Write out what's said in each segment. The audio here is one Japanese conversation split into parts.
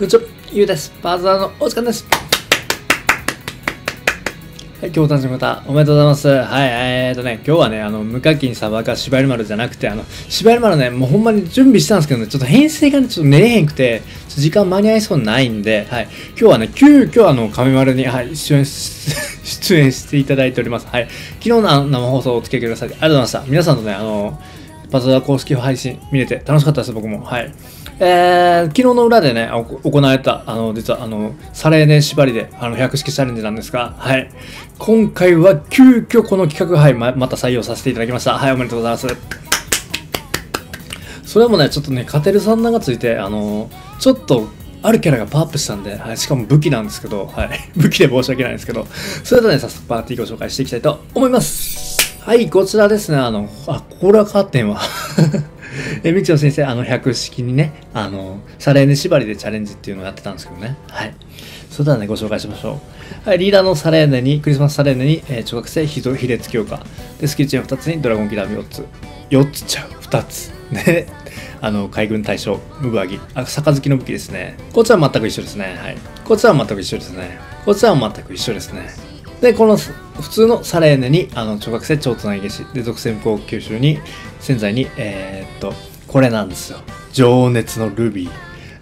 こんにちは、ゆうです。バザーのお時間です。はい、今日お誕生日の方、おめでとうございます。はい、今日はね、無課金サバカしばり丸じゃなくて、しばり丸ね、もうほんまに準備したんですけどね、ちょっと編成がね、ちょっと寝れへんくて、時間間に合いそうないんで、はい、今日はね、急遽亀丸に、はい、出演していただいております。はい、昨日の生放送をお付き合いくださってありがとうございました。皆さんとね、バザー公式配信見れて楽しかったです、僕も。はい。昨日の裏でね、行われた、実は、サレーネ縛りで、百式チャレンジなんですが、はい。今回は急遽この企画、はい、また採用させていただきました。はい、おめでとうございます。それもね、ちょっとね、カテルさん名がついて、ちょっと、あるキャラがパワーアップしたんで、はい、しかも武器なんですけど、はい。武器で申し訳ないんですけど、それではね、早速パーティーご紹介していきたいと思います。はい、こちらですね、これはカーテンは。みちお先生、百式にね、サレーネ縛りでチャレンジっていうのをやってたんですけどね。はい。それではね、ご紹介しましょう。はい、リーダーのサレーネに、クリスマスサレーネに、中学生、ひれつ強化。で、スキルチェーン2つに、ドラゴンキラー4つ。2つ。で、海軍大将、ムブアギ。杯の武器ですね。こっちは全く一緒ですね。はい。こっちは全く一緒ですね。こっちは全く一緒ですね。で、この普通のサレーネに、小学生超つなぎ消し、で、属性無効吸収に、潜在に、これなんですよ。情熱のルビ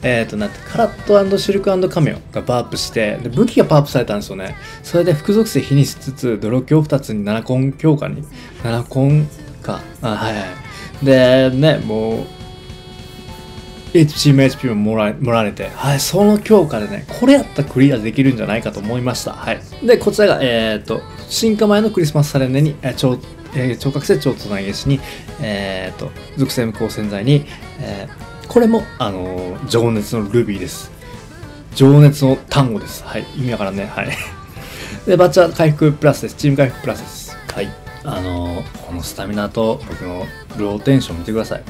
ー。なんて、カラットシルクカメオがパワーアップして、で、武器がパワーアップされたんですよね。それで、副属性非にしつつ、泥強2つに7コン強化に、7コンか。あ、はいはい。で、ね、もう、チーム HP ももらわれて、はい、その強化でね、これやったらクリアできるんじゃないかと思いました。はい。で、こちらが、進化前のクリスマスサレンネに、聴覚性超つなぎ消しに、属性無効潜在に、これも、情熱のルビーです。情熱の単語です。はい。意味わからんね。はい。で、バッチは回復プラスです。チーム回復プラスです。はい。このスタミナと僕のローテンション見てください。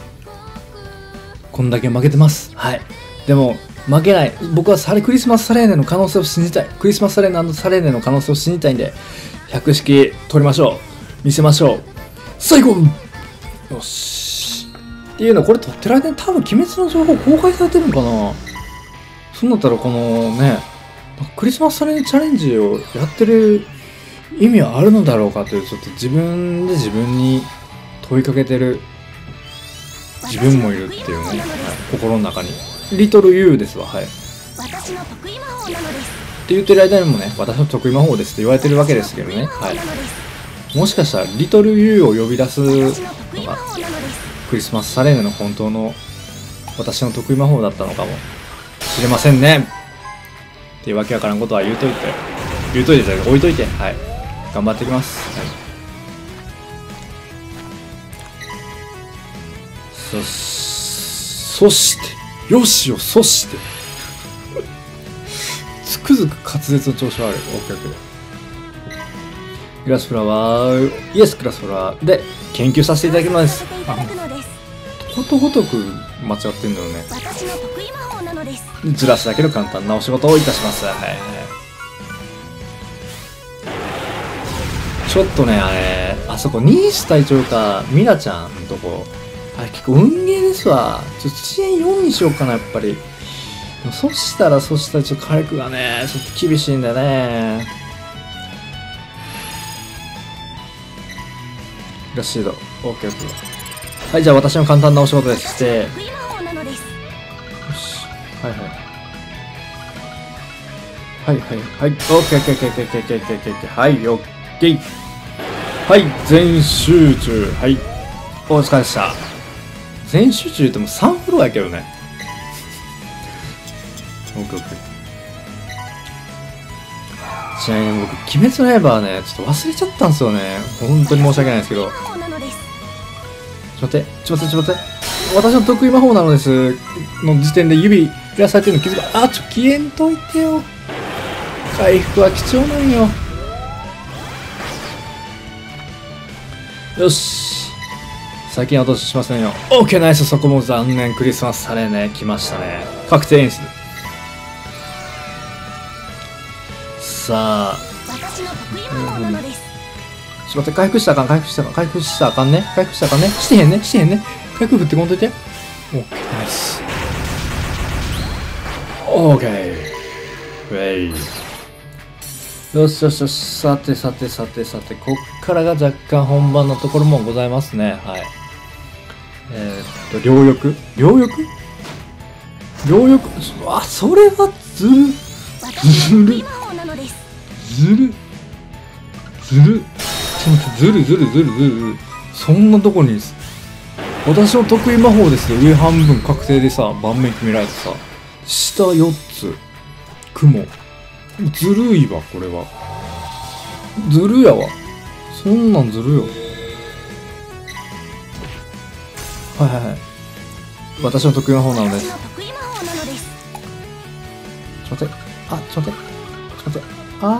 こんだけ負けてます。はい。でも、負けない。僕はクリスマスサレーネの可能性を信じたい。クリスマスサレーネ&サレーネの可能性を信じたいんで、百式取りましょう。見せましょう。最高！よし。っていうの、これ取ってる間に多分鬼滅の情報公開されてるのかな？そうなったらこのね、クリスマスサレーネチャレンジをやってる意味はあるのだろうかという、ちょっと自分で自分に問いかけてる。自分もいるっていうね、心の中に。リトル U ですわ、はい。って言ってる間にもね、私の得意魔法ですって言われてるわけですけどね、はい。もしかしたら、リトル U を呼び出すのが、クリスマスサレーネの本当の私の得意魔法だったのかもしれませんね。っていうわけわからんことは言うといてじゃなくて、置いといて、はい。頑張っていきます。はいそして、よしよ、そして。つくづく滑舌の調子悪い。OK。グラスフラワー、イエスグラスフラワーで研究させていただきます。ことごとく間違ってんだよね。ずらすだけの簡単なお仕事をいたします。はいはい。ちょっとね、あそこ、ニーシ隊長か、ミラちゃんのとこ。あれ結構運ゲーですわ。ちょっと遅延4にしようかな、やっぱり。そしたらちょっと火力がね、ちょっと厳しいんだよね。ラッシード。OK、OK。はい、じゃあ私の簡単なお仕事です。して。よし。はいはい。はいはいはい。OK。はい、OK。はい、全集中。はい。お疲れでした。全集中言っても3フロアやけどね。OK。ちなみに僕、鬼滅の刃はね、ちょっと忘れちゃったんですよね。本当に申し訳ないんですけど。ちょっと待って。私の得意魔法なのです。の時点で指揺らされてるの気づか、消えんといてよ。回復は貴重なんよ。よし。最近は落としませんよ。OK、ナイス。そこも残念。クリスマスサレーネ来ましたね。確定演出。さあ。ちょっと待って、回復したらあかんね。してへんね。回復振ってこんといて。OK、ナイス。OK。ウェイ。よしよしよし。さてさてさてさて、こっからが若干本番のところもございますね。はい。両翼？両翼？両翼？あ、それはずる。ずる。ずる。ずる。ずるずるずるずる。そんなとこに、私の得意魔法ですよ。上半分確定でさ、盤面決められてさ。下4つ。雲。ずるいわ、これは。ずるやわ。そんなんずるよ。はいはいはい。私の得意魔法なのです。ちょっと待って。あ、ちょっと待って。ちょっと待って。あ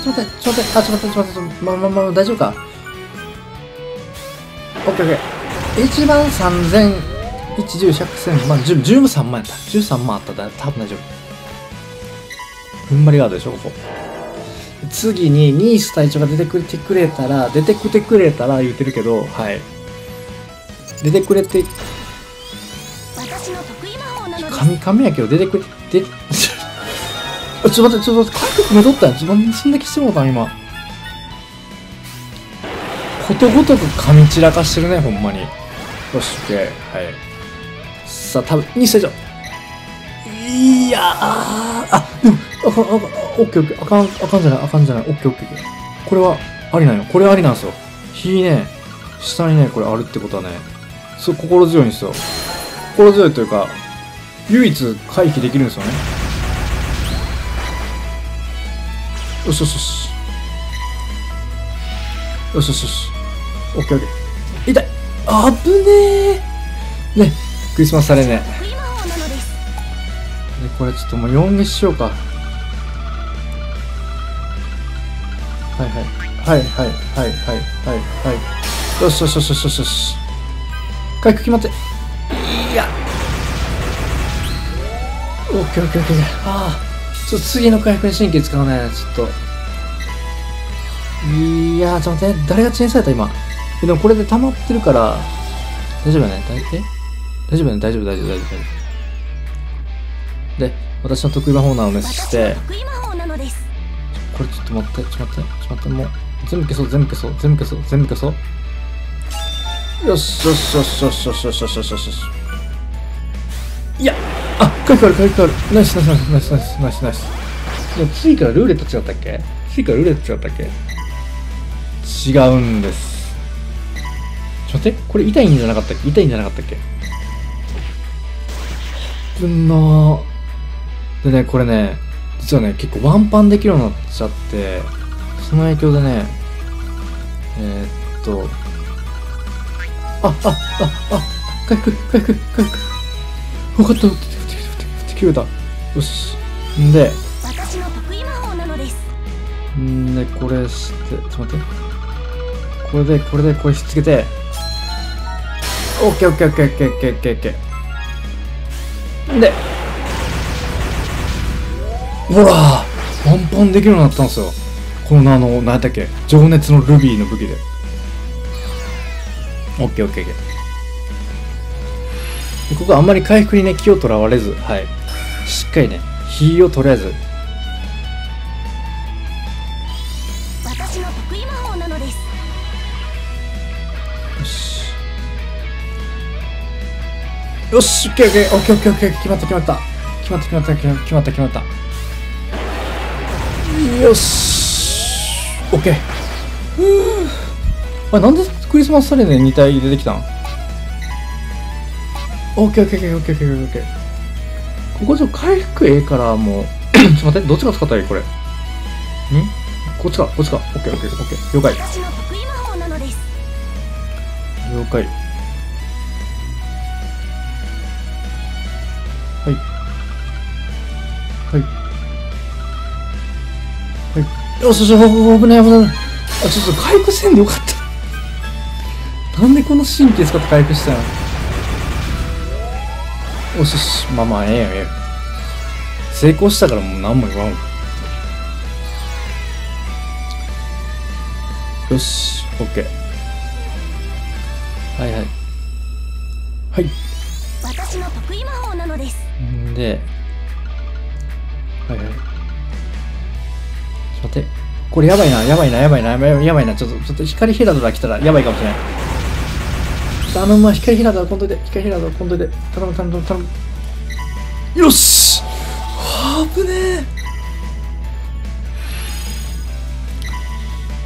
ー、ちょっと待って。ちょっと待って。あ、ちょっと待って。ちょっと待って。まあ、大丈夫か。オッケーオッケー。1番3000。101001000、まあ、10も3万やった。13万あったら多分大丈夫。踏ん張りガードでしょ、ここ。次に、ニース隊長が出てくれたら言ってるけど、はい。出てくれて、神やけど、ちょっと待って、韓国戻ったやん。そんだけしてもうたん、今。ことごとく神散らかしてるね、ほんまに。よし、OK。はい。さあ、多分にしちゃう。いやー、あ、でも、オッケーオッケー、あかんじゃない、オッケー。これは、ありなんよ。これありなんですよ。火ね、下にね、これあるってことはね、そう、心強いんですよ。心強いというか、唯一回避できるんですよね。よしよしよし。よしよしよし。オッケーオッケー。痛い！あぶねー！ね。クリスマスされねえ。これちょっともう4にしようか。はい。よし。回復決まって。いや。オッケー。ああ。ちょっと次の回復に神経使うね。ちょっと。いやー、ちょっと待って。誰がチェーンされた今。でもこれで溜まってるから、大丈夫だね。大丈夫。で、私の得意魔法なのですして、これちょっと待って、もう、全部消そう。よし。いや、あ、回復ある。ナイス。もう次からルーレット違ったっけ？違うんです。ちょっと待って、これ痛いんじゃなかったっけ？でね、これね、実はね、結構ワンパンできるようになっちゃって、その影響でね、回復。分かった、切れた。よし。んで、これして、ちょっと待って。これで、これひっつけて、オッケー。で、ほらワンパンできるようになったんですよ。この何やったっけ、情熱のルビーの武器で。オッケー。ここはあんまり回復にね、気をとらわれず、はい。しっかりね、火をとりあえず。私の得意魔法なのです。よし、オッケー、決まった。よし、オッケー。あれ、なんでクリスマスサレで2体出てきたん？オッケー。ここちょっと回復ええから、もう、ちょっと待って、どっちが使ったらいいこれ。こっちか。オッケー。了解。はい。よし、危ない。あ、ちょっと回復せんでよかった。なんでこの神経使って回復したの？よし、まあ、ええよ。成功したからもう何も言わん。よし、オッケー。はい。私の得意魔法なのです。で、はいはい。ちょっと待って。これやばいな、やばいな、やばいな、やばいな。ちょっと光ヘラドラ来たらやばいかもしれない。あのまま光ヘラドラこんどいて、光ヘラドラこんどいて。頼む頼む頼む頼む。よし！あぶね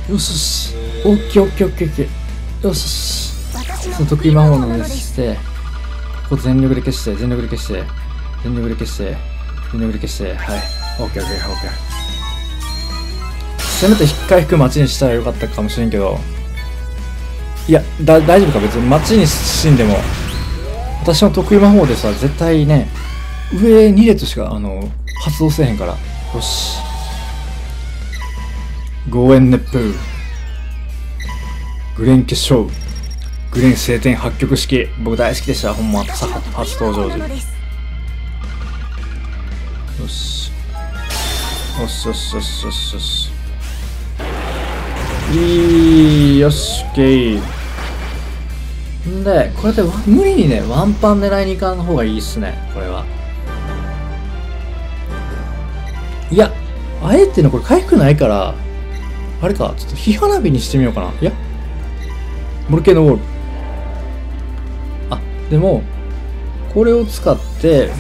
え。よしよし。オッケーオッケーオッケーオッケー。よしよし。その得意魔法の熱して、ここ全力で消して、全力で消して、全力で消して、全力で消して、はい。オッケーオッケーオッケー。せめて引っかいく街にしたらよかったかもしれんけど、いや、大丈夫か、別に街に死んでも、私の得意魔法でさ、絶対ね、上2列しか、発動せえへんから。よし。ゴーエンネップ。グレン結晶。グレン聖典8曲式。僕大好きでした、ほんま。初登場時。よし。よしよしよしよしよし。よし、オッケー。で、これで無理にね、ワンパン狙いに行かん方がいいっすね、これは。いや、あえてのこれ回復ないから、あれか、ちょっと火花火にしてみようかな。いや、ボルケーノウォール。あ、でも、これを使って、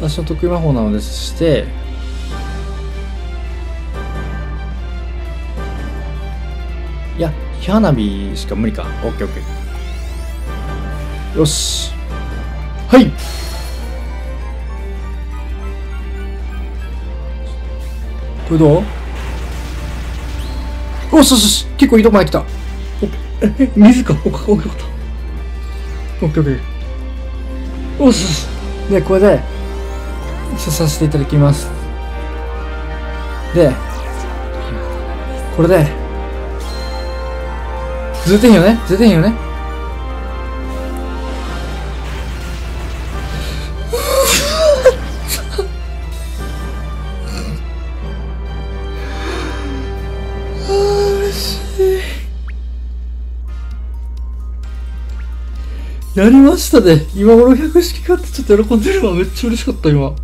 私の得意魔法なのでして、いや、火花火しか無理か。オッケーオッケー。よし、はいこれどう？おっしよしよし、結構いいとこまで来た。え、水か。おっ、おっ、おっ、おっ、おっ、で、これで射させていただきます。で、これでずれてへんよね、ずれてへんよね。やりましたね。今頃100式買ってちょっと喜んでるのめっちゃ嬉しかった今。はい。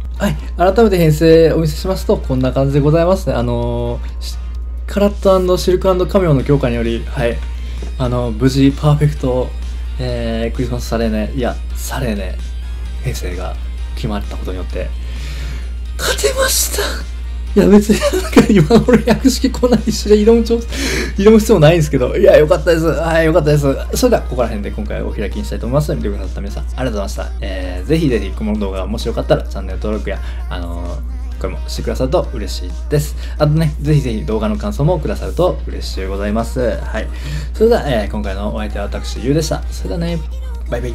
改めて編成お見せしますと、こんな感じでございますね。カラット&シルク&カメオの強化により、はい。無事パーフェクト、クリスマスサレーネ、いや、サレーネ編成が決まったことによって、勝てました。いや、別になんか今頃100式こんな一緒で挑む必要もないんですけど、いや、よかったです。はい、よかったです。それでは、ここら辺で今回お開きにしたいと思いますので、見てくださった皆さん、ありがとうございました。ぜひぜひ、この動画がもしよかったら、チャンネル登録や、これもしてくださると嬉しいです。あとね、ぜひぜひ動画の感想もくださると嬉しいございます。はい。それでは、今回のお相手は私、ゆうでした。それではね、バイバイ。